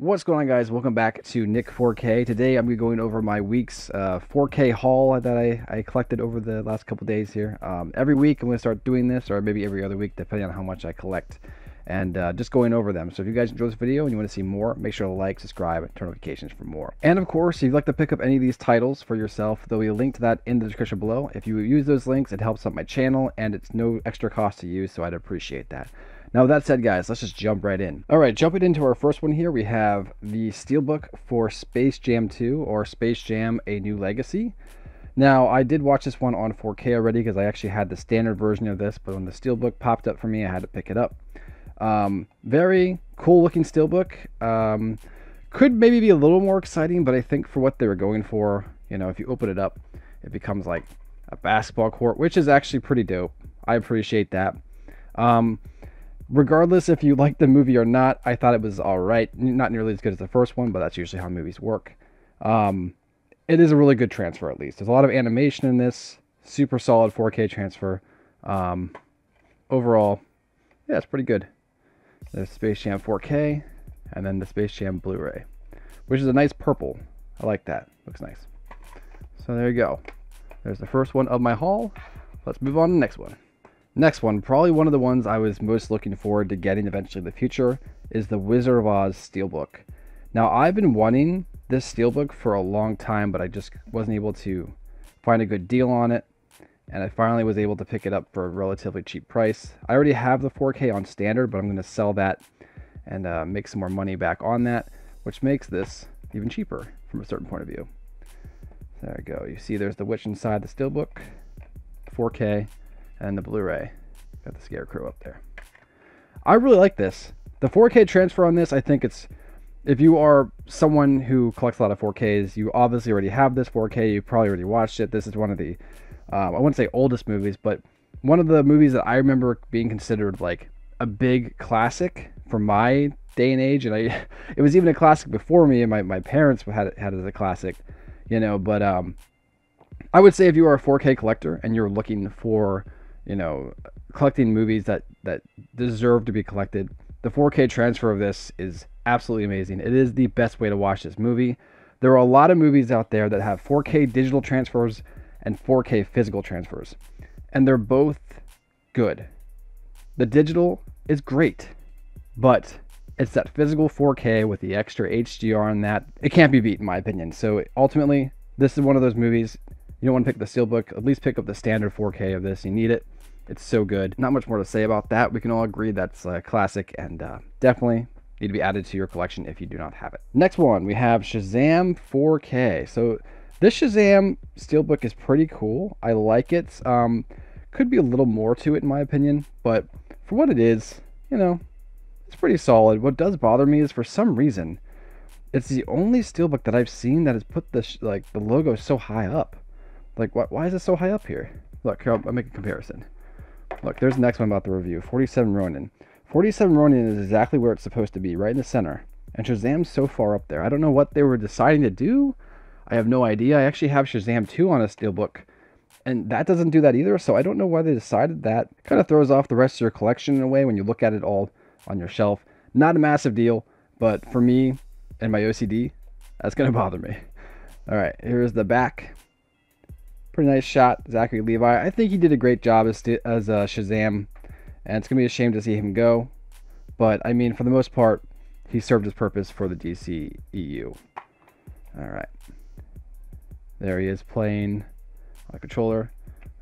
What's going on, guys? Welcome back to NICK 4K. Today I'm going over my week's 4K haul that I collected over the last couple days here. Every week I'm going to start doing this, or maybe every other week, depending on how much I collect. And just going over them. So if you guys enjoyed this video and you want to see more, make sure to like, subscribe, and turn notifications for more. And of course, if you'd like to pick up any of these titles for yourself, there'll be a link to that in the description below. If you use those links, it helps out my channel, and it's no extra cost to use, so I'd appreciate that. Now with that said, guys, let's just jump right in. All right, jumping into our first one here, we have the Steelbook for Space Jam 2, or Space Jam: A New Legacy. Now, I did watch this one on 4K already because I actually had the standard version of this, but when the Steelbook popped up for me, I had to pick it up. Very cool looking Steelbook. Could maybe be a little more exciting, but I think for what they were going for, you know, if you open it up, it becomes like a basketball court, which is actually pretty dope. I appreciate that. Regardless if you like the movie or not, I thought it was all right. Not nearly as good as the first one, but that's usually how movies work. It is a really good transfer, at least. There's a lot of animation in this. Super solid 4K transfer. Overall, yeah, it's pretty good. The Space Jam 4K, and then the Space Jam Blu-ray, which is a nice purple. I like that. Looks nice. So there you go. There's the first one of my haul. Let's move on to the next one. Next one, probably one of the ones I was most looking forward to getting eventually in the future, is the Wizard of Oz Steelbook. Now, I've been wanting this Steelbook for a long time, but I just wasn't able to find a good deal on it. And I finally was able to pick it up for a relatively cheap price. I already have the 4K on standard, but I'm going to sell that and make some more money back on that, which makes this even cheaper from a certain point of view. There we go. You see there's the witch inside the Steelbook, 4K, and the Blu-ray. Got the Scarecrow up there. I really like this. The 4K transfer on this, I think it's, if you are someone who collects a lot of 4Ks, you obviously already have this 4K. You probably already watched it. This is one of the I wouldn't say oldest movies, but one of the movies that I remember being considered like a big classic for my day and age. And it was even a classic before me, and my parents had it as a classic, you know. But I would say if you are a 4K collector and you're looking for, you know, collecting movies that deserve to be collected, the 4K transfer of this is absolutely amazing. It is the best way to watch this movie. There are a lot of movies out there that have 4K digital transfers and 4K physical transfers, and they're both good. The digital is great, but it's that physical 4K with the extra HDR on that, it can't be beat in my opinion. So ultimately, this is one of those movies, you don't want to pick the Steelbook, at least pick up the standard 4K of this. You need it. It's so good. Not much more to say about that. We can all agree that's a classic, and definitely need to be added to your collection if you do not have it. Next one, we have Shazam 4K. So this Shazam Steelbook is pretty cool. I like it. Could be a little more to it in my opinion, but for what it is, you know, it's pretty solid. What does bother me is, for some reason, it's the only Steelbook that I've seen that has put the like the logo so high up. Like, why is it so high up here? Look, I'll make a comparison. Look, there's the next one about the review, 47 Ronin. 47 Ronin is exactly where it's supposed to be, right in the center. And Shazam's so far up there. I don't know what they were deciding to do. I have no idea. I actually have Shazam 2 on a Steelbook, and that doesn't do that either, so I don't know why they decided that. It kind of throws off the rest of your collection in a way when you look at it all on your shelf. Not a massive deal, but for me and my OCD, that's going to bother me. All right, here's the back. Pretty nice shot, Zachary Levi. I think he did a great job as Shazam, and it's going to be a shame to see him go. But, I mean, for the most part, he served his purpose for the DCEU. All right. There he is playing on a controller.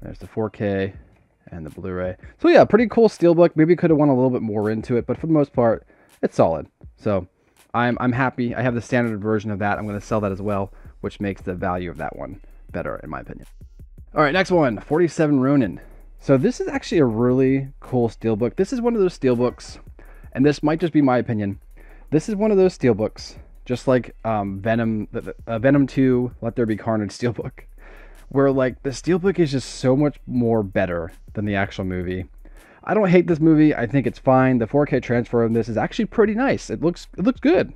There's the 4K and the Blu-ray. So yeah, pretty cool Steelbook. Maybe could have went a little bit more into it, but for the most part, it's solid. So I'm happy. I have the standard version of that. I'm going to sell that as well, which makes the value of that one better in my opinion. All right, next one, 47 Ronin. So this is actually a really cool Steelbook. This is one of those Steelbooks, and this might just be my opinion. This is one of those Steelbooks, just like Venom 2, Let There Be Carnage Steelbook, where like the Steelbook is just so much more better than the actual movie. I don't hate this movie. I think it's fine. The 4K transfer of this is actually pretty nice. It looks good,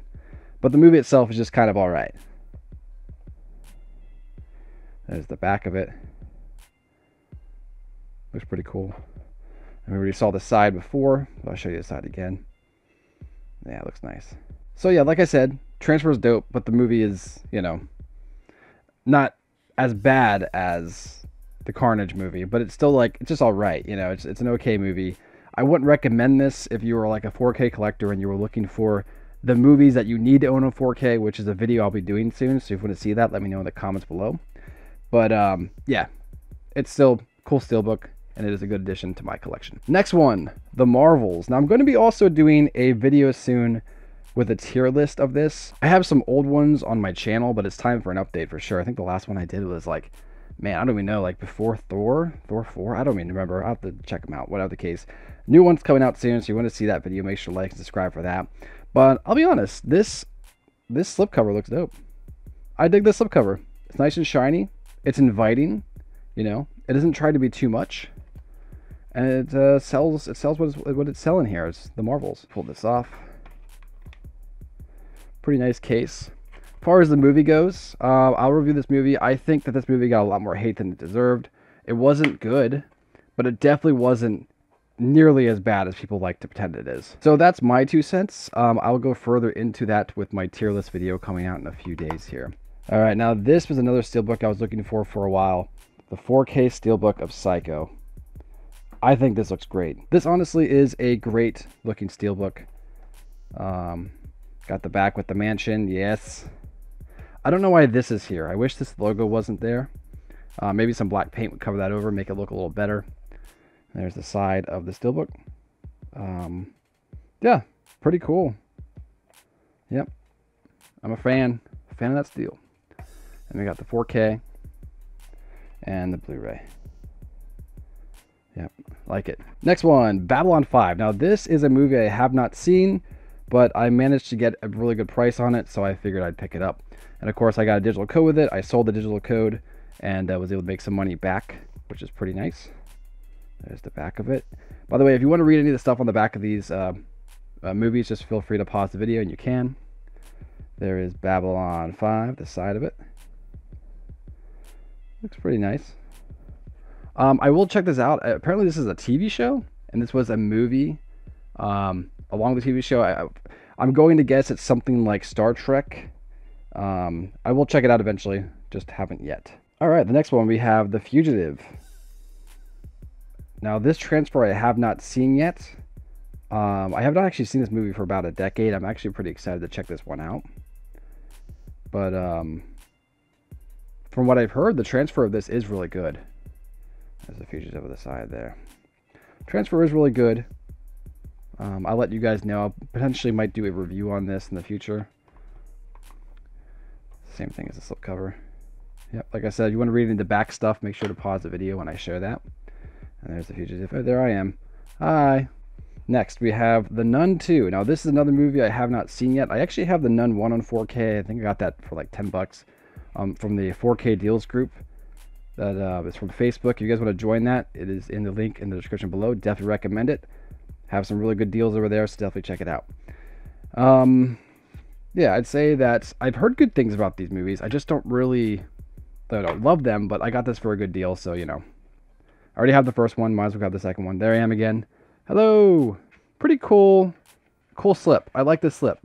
but the movie itself is just kind of all right. There's the back of it. Looks pretty cool. And we already saw the side before, but I'll show you the side again. Yeah, it looks nice. So yeah, like I said, Transfer's dope, but the movie is, you know, not as bad as the Carnage movie, but it's still like, it's just all right, you know, it's an okay movie. I wouldn't recommend this if you were like a 4K collector and you were looking for the movies that you need to own in 4K, which is a video I'll be doing soon, so if you want to see that, let me know in the comments below. But yeah, it's still cool Steelbook, and it is a good addition to my collection. Next one, The Marvels. Now I'm going to be also doing a video soon with a tier list of this. I have some old ones on my channel, but it's time for an update for sure. I think the last one I did was like, man, I don't even know, like before Thor 4? I don't even remember. I'll have to check them out, whatever the case. New one's coming out soon, so you want to see that video, make sure to like and subscribe for that. But I'll be honest, this slipcover looks dope. I dig this slipcover. It's nice and shiny. It's inviting, you know. It doesn't try to be too much. And it sells what it's selling here. It's The Marvels. Pull this off. Pretty nice case. As far as the movie goes, I'll review this movie. I think that this movie got a lot more hate than it deserved. It wasn't good, but it definitely wasn't nearly as bad as people like to pretend it is. So that's my 2 cents. I'll go further into that with my tier list video coming out in a few days here. All right, now this was another Steelbook I was looking for a while. The 4K Steelbook of Psycho. I think this looks great. This honestly is a great looking Steelbook. Got the back with the mansion, yes. I don't know why this is here. I wish this logo wasn't there. Maybe some black paint would cover that over, make it look a little better. There's the side of the Steelbook. Yeah, pretty cool. Yep, I'm a fan of that steel. And we got the 4K and the Blu-ray. Yep, like it. Next one, Babylon 5. Now this is a movie I have not seen, but I managed to get a really good price on it, so I figured I'd pick it up. And of course I got a digital code with it. I sold the digital code and I was able to make some money back, which is pretty nice. There's the back of it. By the way, if you want to read any of the stuff on the back of these movies, just feel free to pause the video and you can. There is Babylon 5, the side of it. Looks pretty nice. I will check this out. Apparently this is a TV show and this was a movie along the TV show. I'm going to guess it's something like Star Trek. I will check it out eventually, just haven't yet. All right, the next one we have The Fugitive. Now this transfer I have not seen yet. I have not actually seen this movie for about a decade. I'm actually pretty excited to check this one out. But from what I've heard, the transfer of this is really good. There's The Fugitive of the side there. Transfer is really good. I'll let you guys know. I potentially might do a review on this in the future. Same thing as the slipcover. Yep, like I said, you want to read into back stuff, make sure to pause the video when I show that. And there's The Fugitive. Oh, there I am. Hi. Next, we have The Nun 2. Now, this is another movie I have not seen yet. I actually have The Nun 1 on 4K. I think I got that for like 10 bucks from the 4K deals group. That is from Facebook. If you guys want to join that, it is in the link in the description below. Definitely recommend it. Have some really good deals over there, so definitely check it out. Yeah, I'd say that I've heard good things about these movies. I just don't really... I don't love them, but I got this for a good deal, so, you know. I already have the first one, might as well grab the second one. There I am again. Hello! Pretty cool. Cool slip. I like this slip.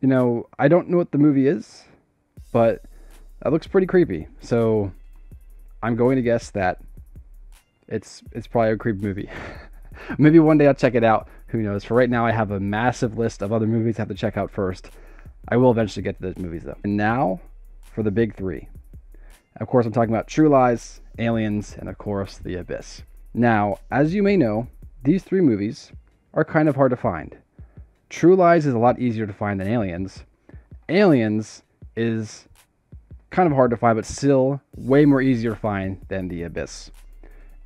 You know, I don't know what the movie is, but that looks pretty creepy. So, I'm going to guess that it's probably a creepy movie. Maybe one day I'll check it out. Who knows? For right now, I have a massive list of other movies I have to check out first. I will eventually get to those movies, though. And now, for the big three. Of course, I'm talking about True Lies, Aliens, and of course, The Abyss. Now, as you may know, these three movies are kind of hard to find. True Lies is a lot easier to find than Aliens. Aliens is kind of hard to find, but still way more easier to find than The Abyss.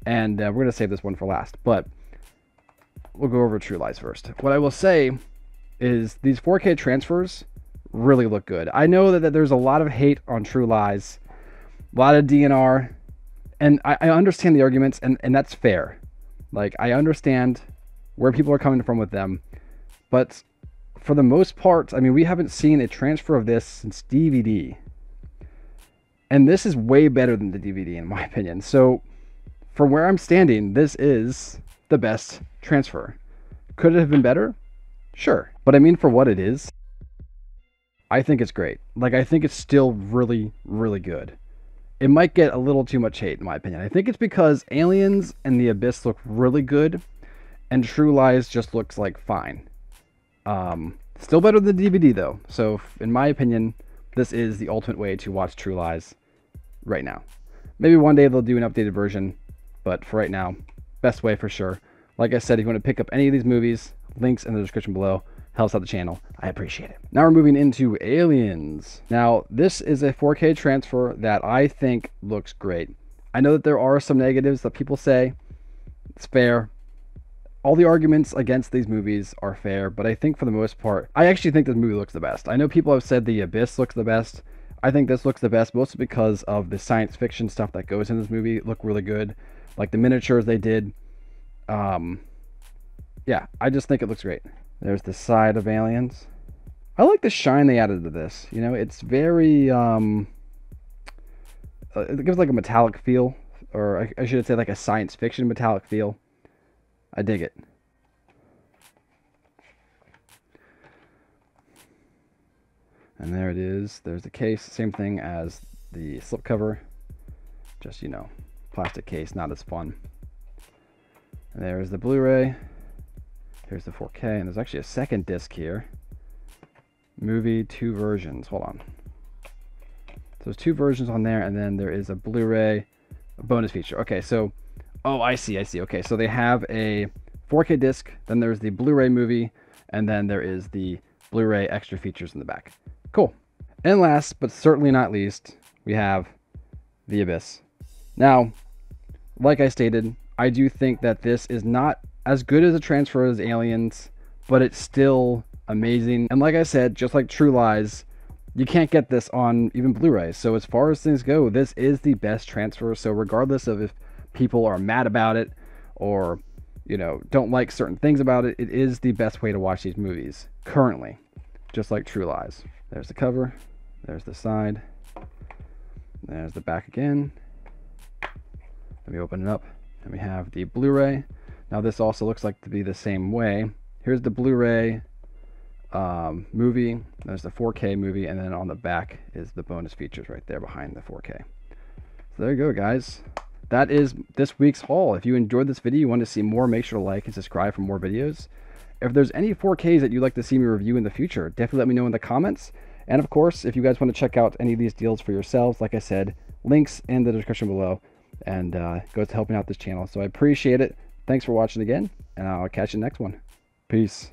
And we're going to save this one for last, but we'll go over True Lies first. What I will say is these 4K transfers really look good. I know that there's a lot of hate on True Lies, a lot of DNR, and I understand the arguments, and that's fair. Like, I understand where people are coming from with them, but for the most part, I mean, we haven't seen a transfer of this since DVD, and this is way better than the DVD in my opinion. So from where I'm standing, this is the best transfer. Could it have been better? Sure, but I mean, for what it is, I think it's great. Like, I think it's still really, really good. It might get a little too much hate, in my opinion. I think it's because Aliens and The Abyss look really good, and True Lies just looks, like, fine. Still better than the DVD, though. So, in my opinion, this is the ultimate way to watch True Lies right now. Maybe one day they'll do an updated version, but for right now, best way for sure. Like I said, if you want to pick up any of these movies, links in the description below. Helps out the channel. I appreciate it. Now we're moving into Aliens. Now, this is a 4K transfer that I think looks great. I know that there are some negatives that people say. It's fair. All the arguments against these movies are fair, but I think for the most part, I actually think this movie looks the best. I know people have said The Abyss looks the best. I think this looks the best, mostly because of the science fiction stuff that goes in this movie look really good. Like the miniatures they did. Yeah, I just think it looks great. There's the side of Aliens. I like the shine they added to this. You know, it's very, it gives like a metallic feel, or I should say like a science fiction metallic feel. I dig it. And there it is. There's the case. Same thing as the slipcover. Just, you know, plastic case, not as fun. And there's the Blu-ray. Here's the 4K, and there's actually a second disc here. Movie, two versions. Hold on. So there's two versions on there, and then there is a Blu-ray bonus feature. Okay, so, oh, I see. Okay, so they have a 4K disc, then there's the Blu-ray movie, and then there is the Blu-ray extra features in the back. Cool. And last, but certainly not least, we have The Abyss. Now, like I stated, I do think that this is not as good as a transfer as Aliens, but it's still amazing. And like I said, just like True Lies, you can't get this on even Blu-ray. So as far as things go, this is the best transfer. So regardless of if people are mad about it or, you know, don't like certain things about it, it is the best way to watch these movies currently, just like True Lies. There's the cover, there's the side, there's the back again. Let me open it up, and we have the Blu-ray. Now this also looks like to be the same way. Here's the Blu-ray movie, there's the 4K movie, and then on the back is the bonus features right there behind the 4K. So there you go, guys. That is this week's haul. If you enjoyed this video, you want to see more, make sure to like and subscribe for more videos. If there's any 4Ks that you'd like to see me review in the future, definitely let me know in the comments. And of course, if you guys want to check out any of these deals for yourselves, like I said, links in the description below, and goes to helping out this channel. So I appreciate it. Thanks for watching again, and I'll catch you next one. Peace.